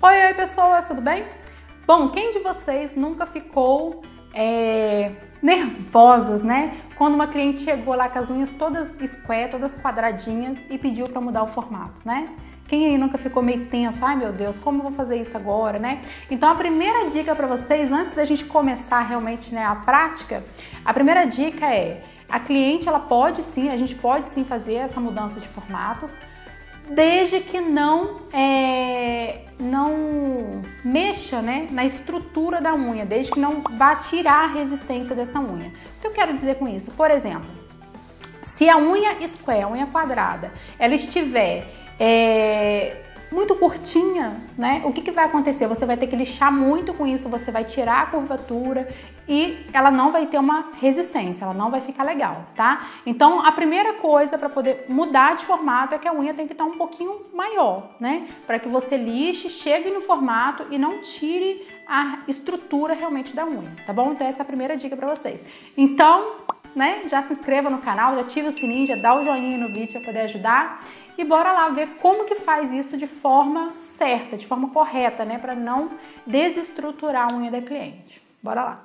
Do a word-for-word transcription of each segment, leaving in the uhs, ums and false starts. Oi, oi pessoas, tudo bem? Bom, quem de vocês nunca ficou é, nervosas, né? Quando uma cliente chegou lá com as unhas todas square, todas quadradinhas e pediu para mudar o formato, né? Quem aí nunca ficou meio tenso? Ai meu Deus, como eu vou fazer isso agora, né? Então a primeira dica para vocês, antes da gente começar realmente, né, a prática, a primeira dica é: a cliente ela pode sim, a gente pode sim fazer essa mudança de formatos, desde que não é, não mexa, né, na estrutura da unha, desde que não vá tirar a resistência dessa unha. O que eu quero dizer com isso? Por exemplo, se a unha square, a unha quadrada, ela estiver é, muito curtinha, né, o que, que vai acontecer? Você vai ter que lixar muito com isso, você vai tirar a curvatura e ela não vai ter uma resistência, ela não vai ficar legal, tá? Então a primeira coisa para poder mudar de formato é que a unha tem que estar um pouquinho maior, né? Para que você lixe, chegue no formato e não tire a estrutura realmente da unha, tá bom? Então essa é a primeira dica para vocês. Então, né, já se inscreva no canal, já ativa o sininho, já dá o joinha no vídeo para poder ajudar. E bora lá ver como que faz isso de forma certa, de forma correta, né? Para não desestruturar a unha da cliente. Bora lá!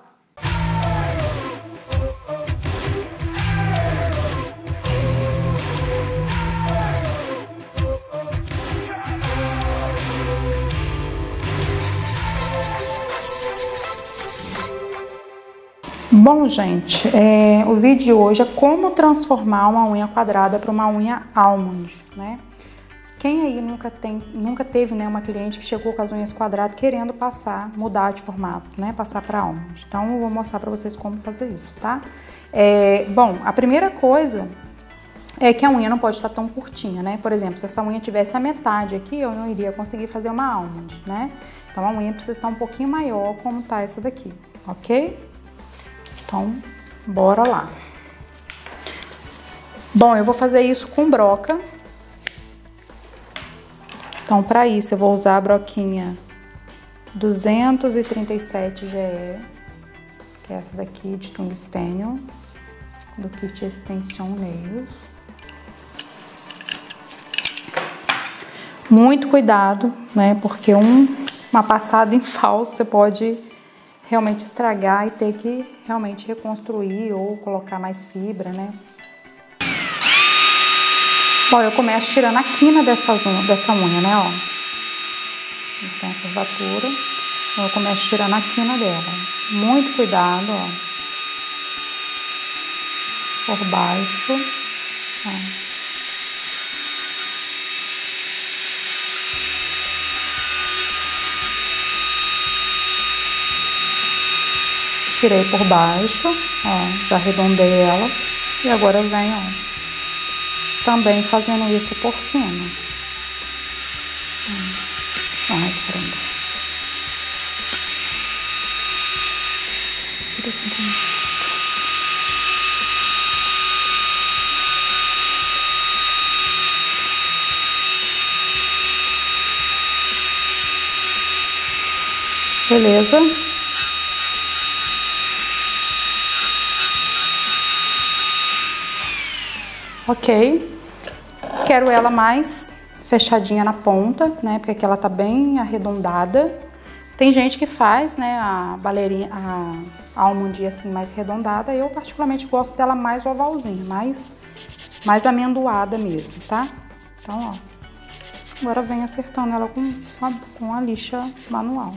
Bom, gente, é, o vídeo de hoje é como transformar uma unha quadrada para uma unha almond, né? Quem aí nunca, tem, nunca teve, né, uma cliente que chegou com as unhas quadradas querendo passar, mudar de formato, né? Passar para almond. Então, eu vou mostrar para vocês como fazer isso, tá? É, bom, a primeira coisa é que a unha não pode estar tão curtinha, né? Por exemplo, se essa unha tivesse a metade aqui, eu não iria conseguir fazer uma almond, né? Então, a unha precisa estar um pouquinho maior como tá essa daqui, ok? Então, bora lá. Bom, eu vou fazer isso com broca. Então, para isso, eu vou usar a broquinha duzentos e trinta e sete G E, que é essa daqui de tungstênio, do kit Extension Nails. Muito cuidado, né? Porque um, uma passada em falso, você pode realmente estragar e ter que realmente reconstruir ou colocar mais fibra, né? Bom, eu começo tirando a quina dessa unha, dessa unha, né, ó. Então, a curvatura. Eu começo tirando a quina dela. Muito cuidado, ó. Por baixo. Ó. Tirei por baixo, ó, já arredondei ela e agora vem, ó, também fazendo isso por cima. Ai, pronto. Tira assim pra mim. Beleza. Ok, quero ela mais fechadinha na ponta, né, porque aqui ela tá bem arredondada. Tem gente que faz, né, a baleirinha, a almond assim mais arredondada. Eu particularmente gosto dela mais ovalzinha, mais, mais amendoada mesmo, tá? Então, ó, agora vem acertando ela com, sabe, com a lixa manual.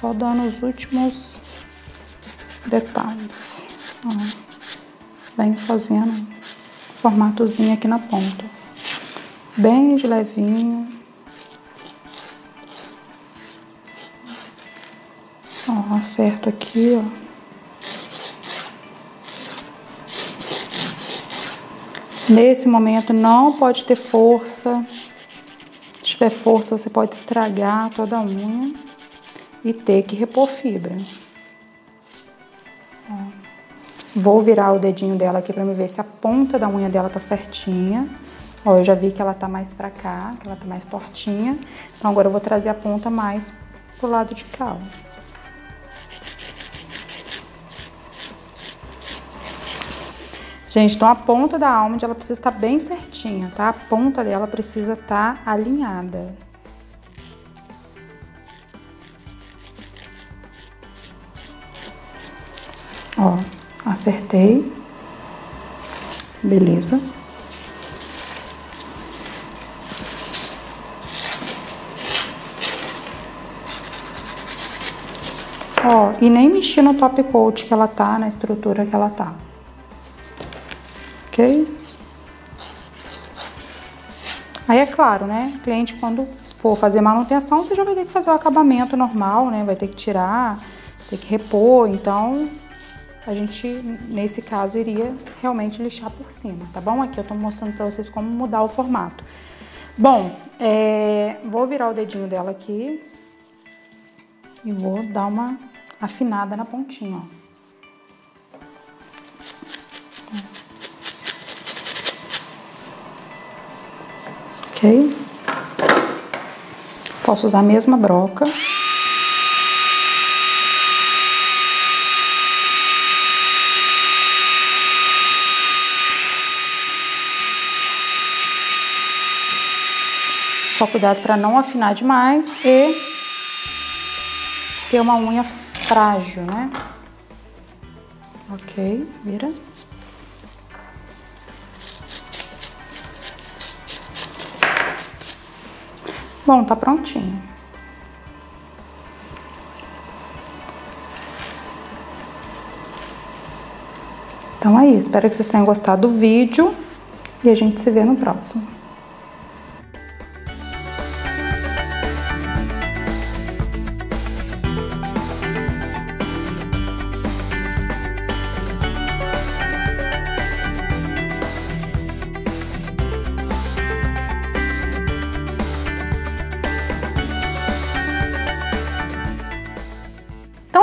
Só dando os últimos detalhes, ó. Vem fazendo formatozinho aqui na ponta, bem de levinho, ó, acerto aqui, ó, nesse momento não pode ter força, se tiver força você pode estragar toda a unha e ter que repor fibra, ó. Vou virar o dedinho dela aqui pra me ver se a ponta da unha dela tá certinha. Ó, eu já vi que ela tá mais pra cá, que ela tá mais tortinha. Então agora eu vou trazer a ponta mais pro lado de cá, ó. Gente, então a ponta da almond, ela precisa estar bem certinha, tá? A ponta dela precisa estar alinhada. Ó, acertei. Beleza. Ó, e nem mexi no top coat que ela tá, na estrutura que ela tá. Ok? Aí é claro, né? O cliente, quando for fazer manutenção, você já vai ter que fazer o acabamento normal, né? Vai ter que tirar, ter que repor, então... A gente, nesse caso, iria realmente lixar por cima, tá bom? Aqui eu tô mostrando pra vocês como mudar o formato. Bom, é, vou virar o dedinho dela aqui e vou dar uma afinada na pontinha, ó. Ok? Posso usar a mesma broca. Só cuidado para não afinar demais e ter uma unha frágil, né? Ok, vira. Bom, tá prontinho. Então é isso, espero que vocês tenham gostado do vídeo e a gente se vê no próximo.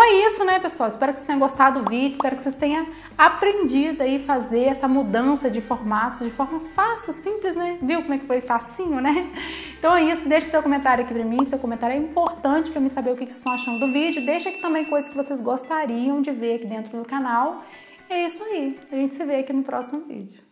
É isso, né, pessoal? Espero que vocês tenham gostado do vídeo, espero que vocês tenham aprendido aí fazer essa mudança de formatos de forma fácil, simples, né? Viu como é que foi facinho, né? Então é isso, deixa seu comentário aqui pra mim, seu comentário é importante pra mim saber o que vocês estão achando do vídeo, deixa aqui também coisas que vocês gostariam de ver aqui dentro do canal. É isso aí, a gente se vê aqui no próximo vídeo.